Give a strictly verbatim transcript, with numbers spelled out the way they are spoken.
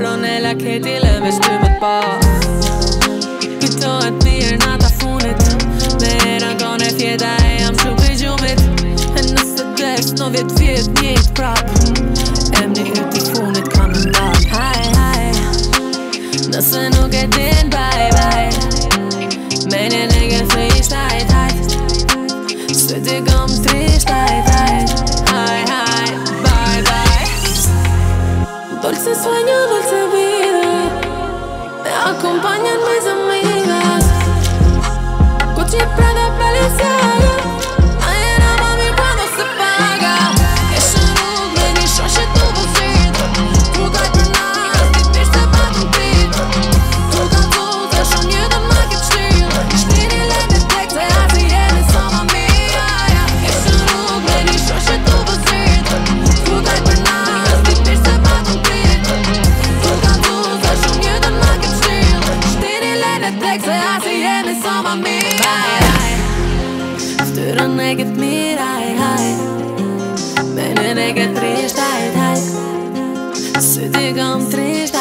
Ronela Hajati le vesh ty me t'pas. Kujtohet mirë nata funit, me rangon e fjeta e jam shuk I gjumit. E nëse desh në vjet vjet njët prap, emri yt I funit kam ndal. Hai hai, nëse nuk e din bye bye, me një nigga thrisht hajt hajt, se ti kom trisht hajt hajt. Hai hai, bye bye. Dulce sueño, dulce vida, me acompañan mis amigas. Gucci, Prada, Balenciaga, ayer a mami cuando se paga. Ese look me një shoshe të vëzit, rrugaj për nas, ti pirë se pa të pit. Turka t'uzë, shumë një dhe ma këtë shtirë, shtiri lëndit tek se asë jeni sa ma mija. Ese look me një shoshe të vëzit, rrugaj për nas. Fytyrën e këtë mirë, haj, haj, menën e këtë trisht, hajt, hajt, se ti kam trisht.